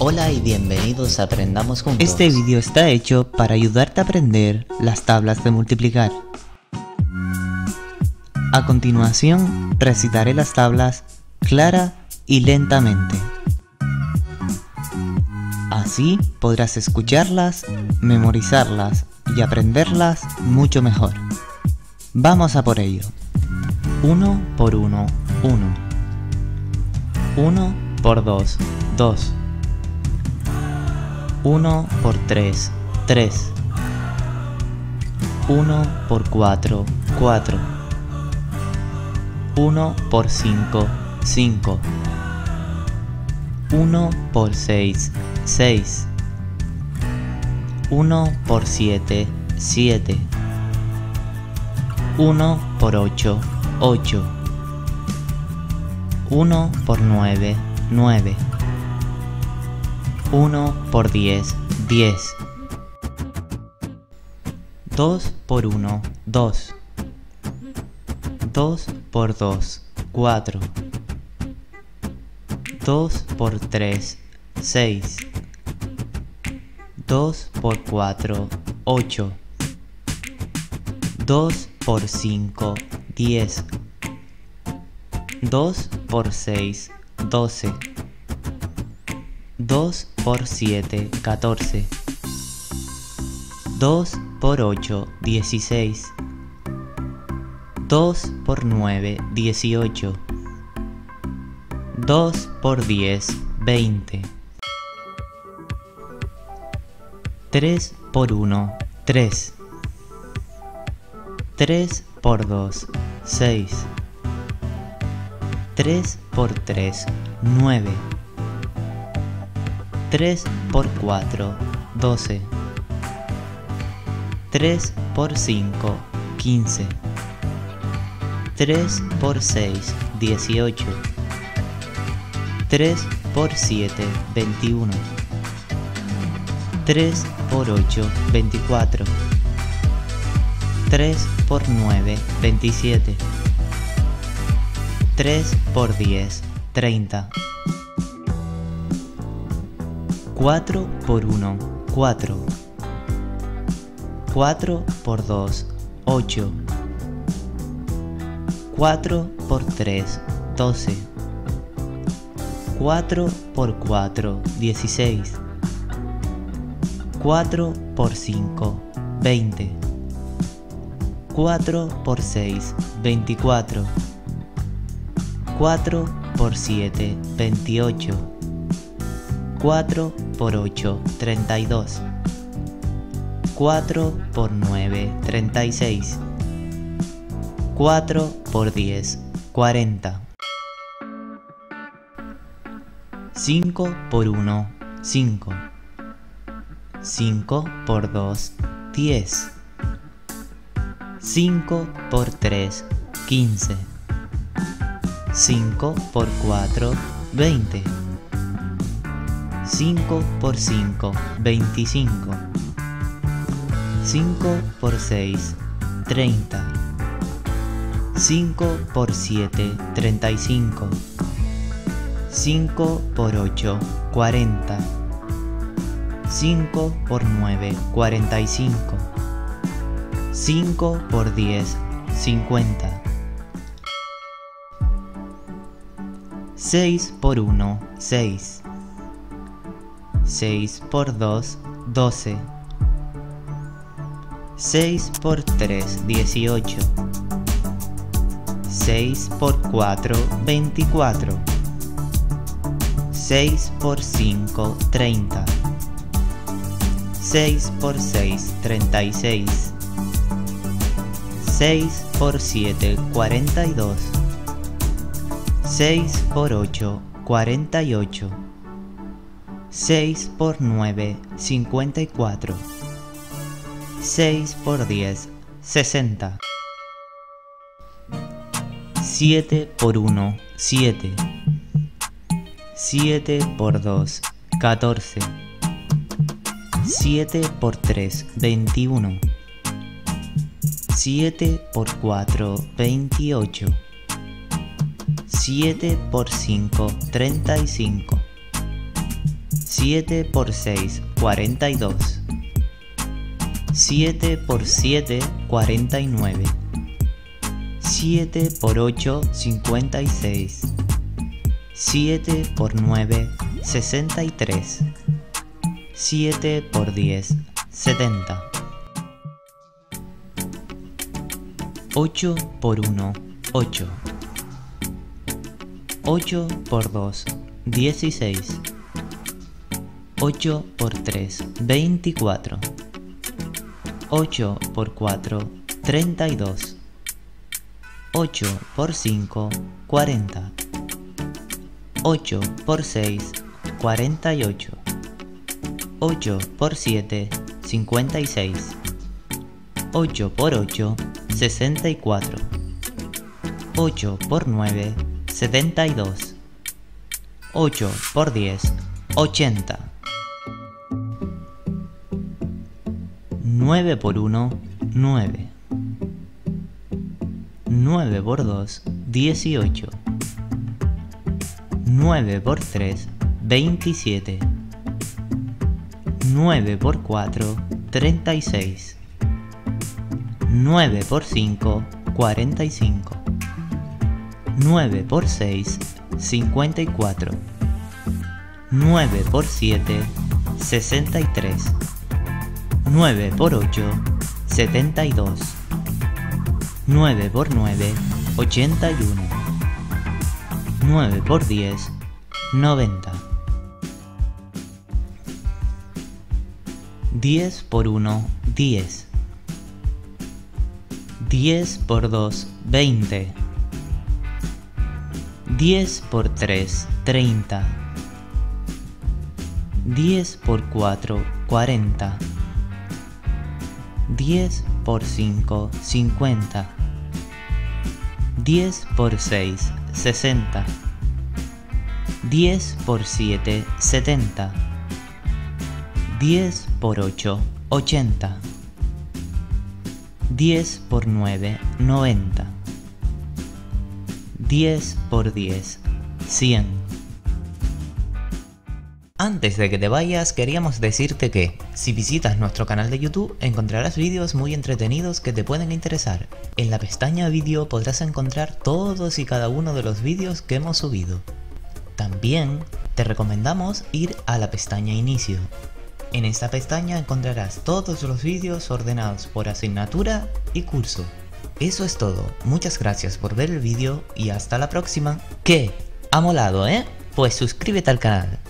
Hola y bienvenidos a Aprendamos Juntos. Este video está hecho para ayudarte a aprender las tablas de multiplicar. A continuación, recitaré las tablas clara y lentamente. Así podrás escucharlas, memorizarlas y aprenderlas mucho mejor. Vamos a por ello. 1 por 1, 1. 1 por 2, 2. 1 por 3, 3. 1 por 4, 4. 1 por 5, 5. 1 por 6, 6. 1 por 7, 7. 1 por 8, 8. 1 por 9, 9. 1 por 10, 10. 2 por 1, 2. 2 por 2, 4. 2 por 3, 6. 2 por 4, 8. 2 por 5, 10. 2 por 6, 12. 2 por 7, 14. 2 por 8, 16. 2 por 9, 18. 2 por 10, 20. 3 por 1, 3. 3 por 2, 6. 3 por 3, 9. 3 por 4, 12. 3 por 5, 15. 3 por 6, 18. 3 por 7, 21. 3 por 8, 24. 3 por 9, 27. 3 por 10, 30. 4 por 1, 4. 4 por 2, 8. 4 por 3, 12. 4 por 4, 16. 4 por 5, 20. 4 por 6, 24. 4 por 7, 28. 4 por 8, 32. 4 por 9, 36. 4 por 10, 40. 5 por 1, 5. 5 por 2, 10. 5 por 3, 15. 5 por 4, 20. 5 por 5, 25. 5 por 6, 30. 5 por 7, 35. 5 por 8, 40. 5 por 9, 45. 5 por 10, 50. 6 por 1, 6. 6 por 2, 12. 6 por 3, 18. 6 por 4, 24. 6 por 5, 30. 6 por 6, 36. 6 por 7, 42. 6 por 8, 48. 6 por 9, 54. 6 por 10, 60. 7 por 1, 7. 7 por 2, 14. 7 por 3, 21. 7 por 4, 28. 7 por 5, 35. 7 por 6, 42. 7 por 7, 49. 7 por 8, 56. 7 por 9, 63. 7 por 10, 70. 8 por 1, 8. 8 por 2, 16. 8 por 3, 24. 8 por 4, 32. 8 por 5, 40. 8 por 6, 48. 8 por 7, 56. 8 por 8, 64. 8 por 9, 72. 8 por 10, 80. 9 por 1, 9. 9 por 2, 18. 9 por 3, 27. 9 por 4, 36. 9 por 5, 45. 9 por 6, 54. 9 por 7, 63. 9 por 8, 72. 9 por 9, 81. 9 por 10, 90. 10 por 1, 10. 10 por 2, 20. 10 por 3, 30. 10 por 4, 40. 10 por 5, 50. 10 por 6, 60. 10 por 7, 70. 10 por 8, 80. 10 por 9, 90. 10 por 10, 100. Antes de que te vayas, queríamos decirte que, si visitas nuestro canal de YouTube, encontrarás vídeos muy entretenidos que te pueden interesar. En la pestaña Vídeo podrás encontrar todos y cada uno de los vídeos que hemos subido. También te recomendamos ir a la pestaña Inicio. En esta pestaña encontrarás todos los vídeos ordenados por asignatura y curso. Eso es todo, muchas gracias por ver el vídeo y hasta la próxima. ¿Qué? ¿Ha molado, eh? Pues suscríbete al canal.